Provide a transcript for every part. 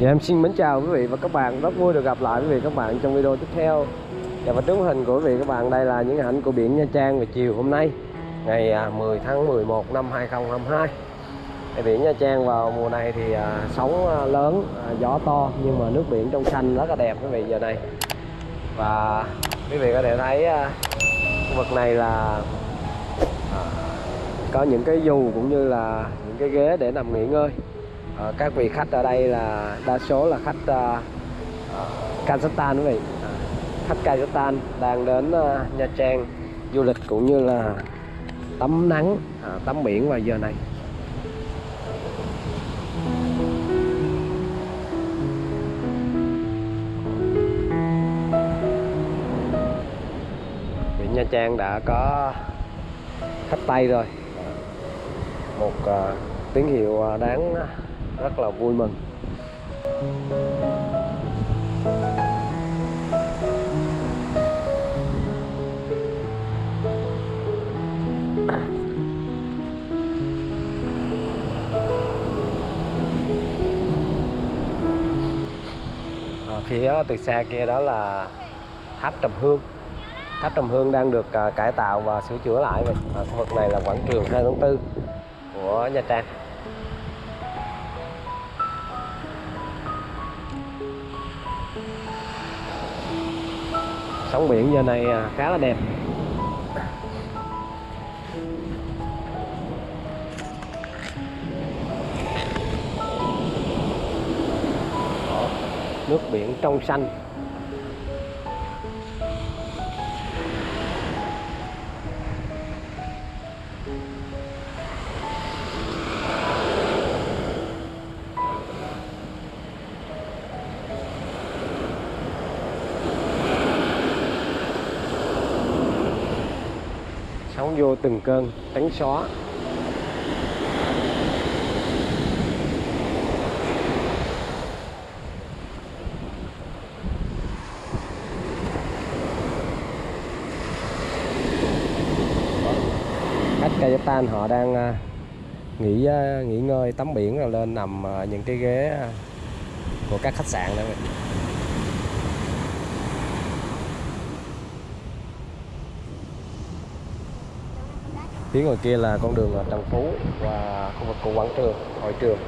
Dạ, em xin mến chào quý vị và các bạn, rất vui được gặp lại quý vị các bạn trong video tiếp theo. Dạ, và trước hình của quý vị các bạn đây là những ảnh của biển Nha Trang về chiều hôm nay, ngày 10 tháng 11 năm 2022. Biển Nha Trang vào mùa này thì sóng lớn, gió to, nhưng mà nước biển trong xanh rất là đẹp quý vị giờ này. Và quý vị có thể thấy khu vực này là có những cái dù cũng như là những cái ghế để nằm nghỉ ngơi. Các vị khách ở đây là đa số là khách Kazakhstan quý vị. Khách Kazakhstan đang đến Nha Trang du lịch cũng như là tắm nắng, tắm biển vào giờ này. Biển Nha Trang đã có khách Tây rồi, một tín hiệu đáng rất là vui mừng. Ở phía từ xa kia đó là tháp Trầm Hương. Tháp Trầm Hương đang được cải tạo và sửa chữa lại. Khu vực này là Quảng Trường 2 tháng 4 của Nha Trang. Sóng biển giờ này khá là đẹp. Nước biển trong xanh. Vô từng cơn đánh xóa. Khách Kazakhstan họ đang nghỉ ngơi tắm biển rồi lên nằm những cái ghế của các khách sạn đây. Phía ngoài kia là con đường Trần Phú và khu vực của Quảng Trường, Hội Trường.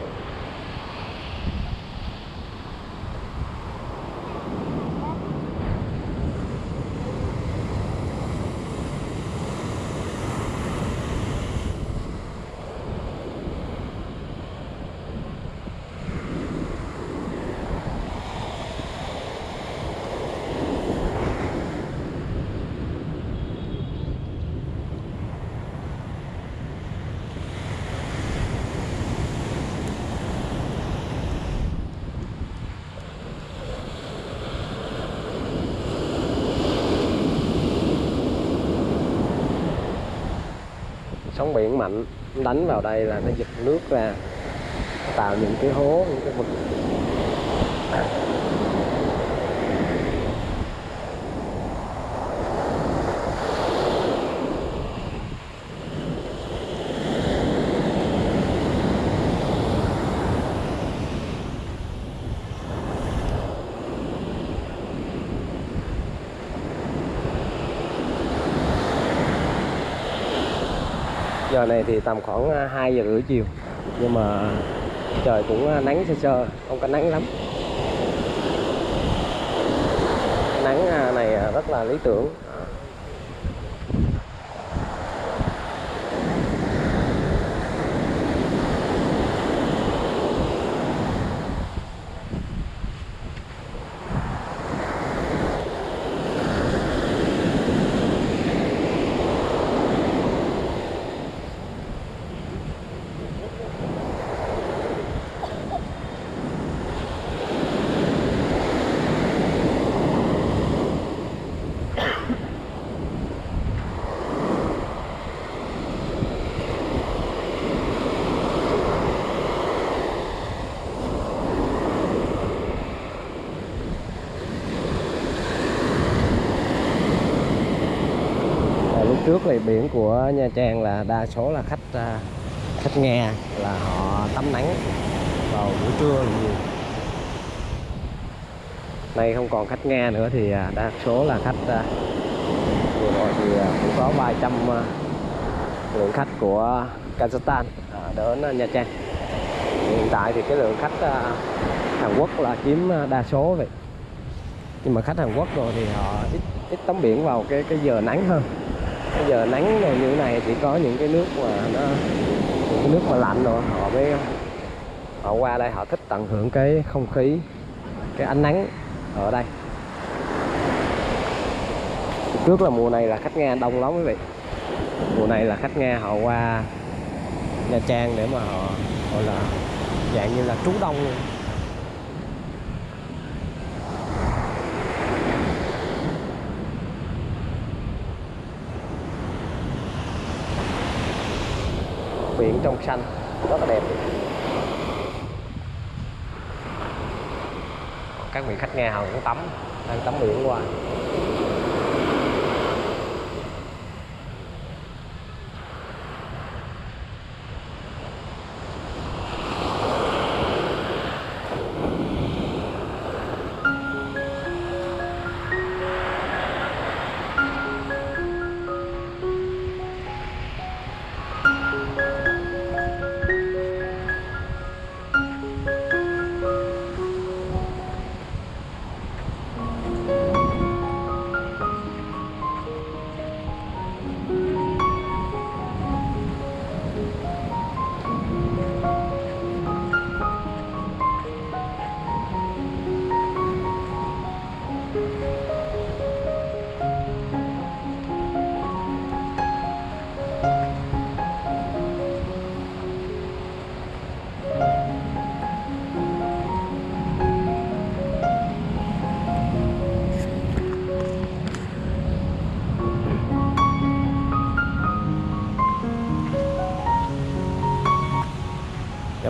Sóng biển mạnh đánh vào đây là nó giật nước ra, tạo những cái hố, những cái vực. Giờ này thì tầm khoảng 2 giờ rưỡi chiều, nhưng mà trời cũng nắng sơ sơ, không có nắng lắm. Nắng này rất là lý tưởng. Trước thì biển của Nha Trang là đa số là khách nghe là họ tắm nắng vào buổi trưa nhiều. Nay không còn khách Nga nữa thì đa số là khách, vừa rồi thì cũng có vài trăm lượng khách của Kazakhstan đến Nha Trang. Hiện tại thì cái lượng khách Hàn Quốc là chiếm đa số vậy. Nhưng mà khách Hàn Quốc rồi thì họ ít tắm biển vào cái giờ nắng hơn. Cái giờ nắng rồi như thế này chỉ có những cái nước mà lạnh rồi họ mới qua đây, họ thích tận hưởng cái không khí, cái ánh nắng ở đây. Trước là mùa này là khách Nga đông lắm quý vị. Mùa này là khách Nga họ qua Nha Trang để mà họ gọi là dạng như là trú đông luôn. Biển trong xanh rất là đẹp. Các vị khách Nga họ cũng đang tắm biển qua.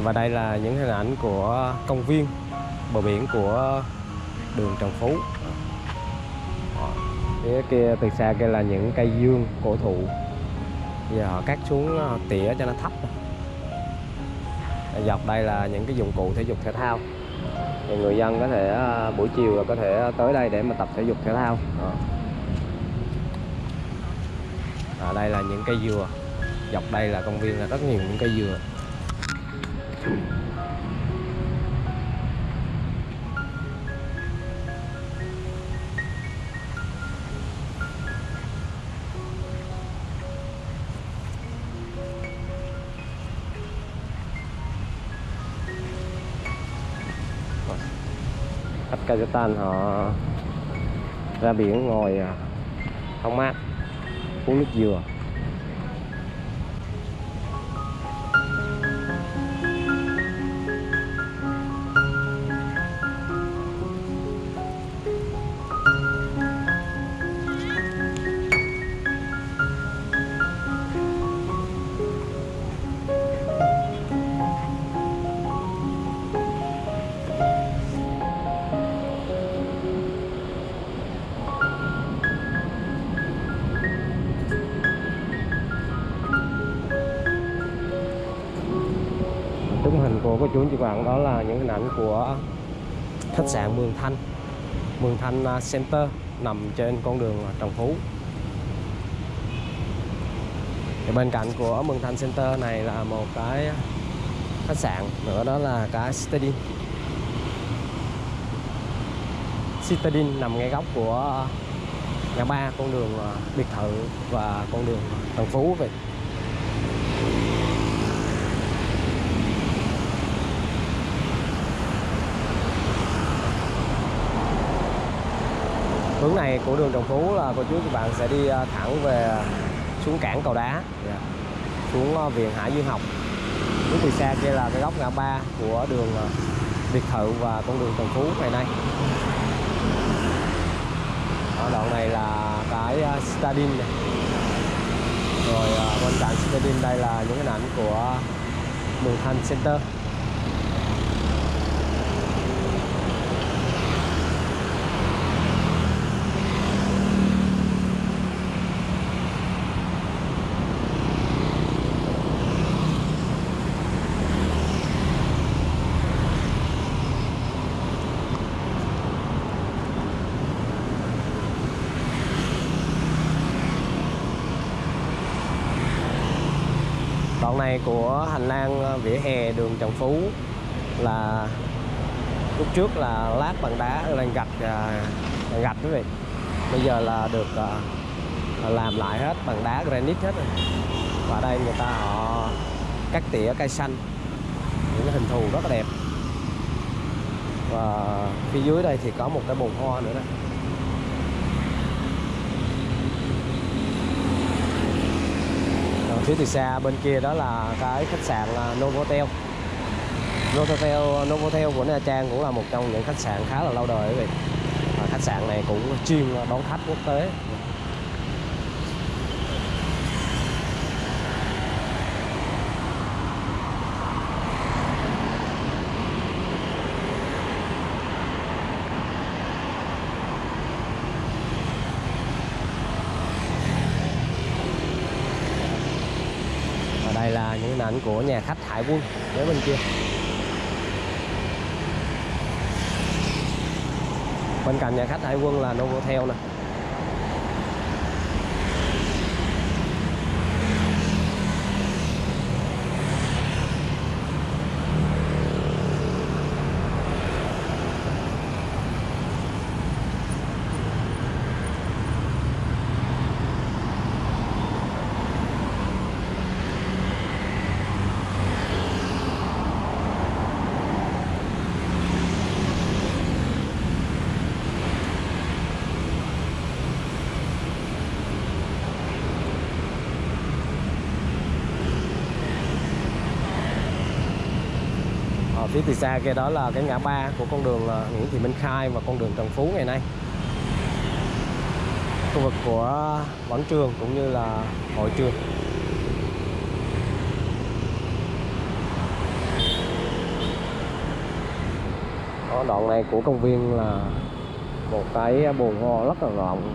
Và đây là những hình ảnh của công viên bờ biển của đường Trần Phú. Phía kia từ xa kia là những cây dương cổ thụ. Giờ họ cắt xuống tỉa cho nó thấp. Dọc đây là những cái dụng cụ thể dục thể thao. Thì người dân có thể buổi chiều là có thể tới đây để mà tập thể dục thể thao. Ở đây là những cây dừa. Dọc đây là công viên là rất nhiều những cây dừa. Khách Kazakhstan họ ra biển ngồi hóng mát, uống nước dừa. Cô chú anh chị bạn, đó là những hình ảnh của khách sạn Mường Thanh Center nằm trên con đường Trần Phú. Thì bên cạnh của Mường Thanh Center này là một cái khách sạn nữa, đó là cái Citadines. Citadines nằm ngay góc của ngã ba con đường biệt thự và con đường Trần Phú vậy. Hướng này của đường Trần Phú là cô chú các bạn sẽ đi thẳng về xuống cảng Cầu Đá, xuống Viện Hải Dương Học. Hướng từ xa kia là cái góc ngã ba của đường biệt thự và con đường Trần Phú ngày nay. Ở đoạn này là cái Citadines này. Rồi bên cạnh Citadines đây là những hình ảnh của Mường Thanh Center. đoạn này của hành lang vỉa hè đường Trần Phú là lúc trước là lát bằng đá, bằng gạch quý vị. Bây giờ là được làm lại hết bằng đá granite hết rồi. Và đây người ta họ cắt tỉa cây xanh, những cái hình thù rất là đẹp. Và phía dưới đây thì có một cái bồn hoa nữa đó. Phía từ xa bên kia đó là cái khách sạn Novotel. Novotel của Nha Trang cũng là một trong những khách sạn khá là lâu đời quý vị. Và khách sạn này cũng chuyên đón khách quốc tế. Đây là những hình ảnh của nhà khách Hải Quân ở bên kia. Bên cạnh nhà khách Hải Quân là Novotel nè. Phía từ xa kia đó là cái ngã ba của con đường Nguyễn Thị Minh Khai và con đường Trần Phú ngày nay. Khu vực của Quảng Trường cũng như là Hội Trường. Ở đoạn này của công viên là một cái bồn hoa rất là rộng,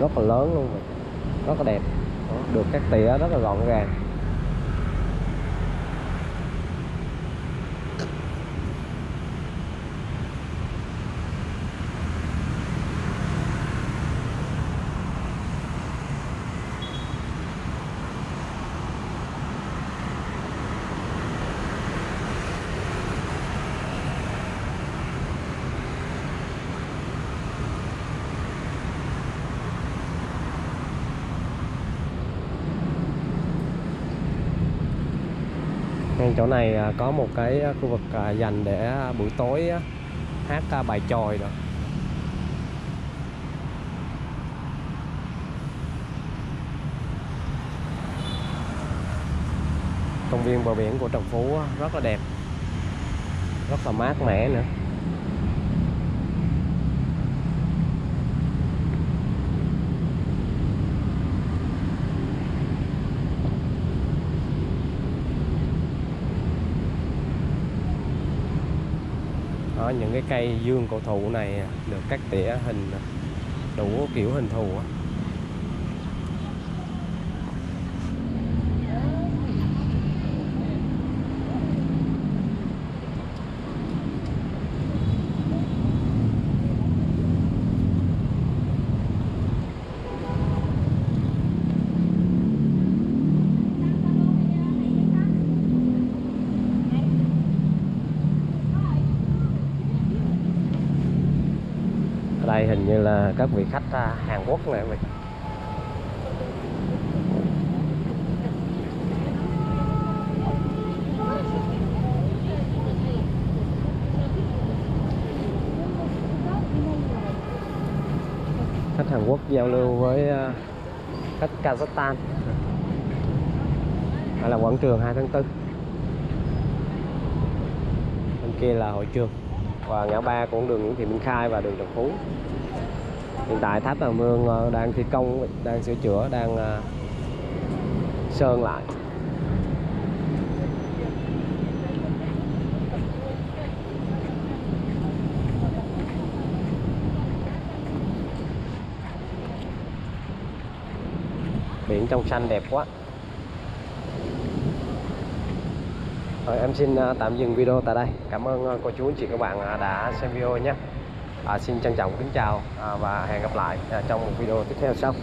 rất là lớn luôn, rất là đẹp, được cắt tỉa rất là gọn gàng. Chỗ này có một cái khu vực dành để buổi tối hát bài chòi rồi. Công viên bờ biển của Trần Phú rất là đẹp, rất là mát mẻ nữa. Những cái cây dương cổ thụ này được cắt tỉa hình đủ kiểu hình thù. Đây hình như là các vị khách Hàn Quốc này vậy. Khách Hàn Quốc giao lưu với khách Kazakhstan. Đây là Quảng Trường 2 tháng 4. Bên kia là Hội Trường. Và ngã ba của đường Nguyễn Thị Minh Khai và đường Trần Phú. Hiện tại tháp Bà Mương đang thi công, đang sửa chữa, đang sơn lại. Biển trong xanh đẹp quá. Rồi, em xin tạm dừng video tại đây. Cảm ơn cô chú anh chị các bạn đã xem video nhé. Xin trân trọng kính chào và hẹn gặp lại trong một video tiếp theo sau.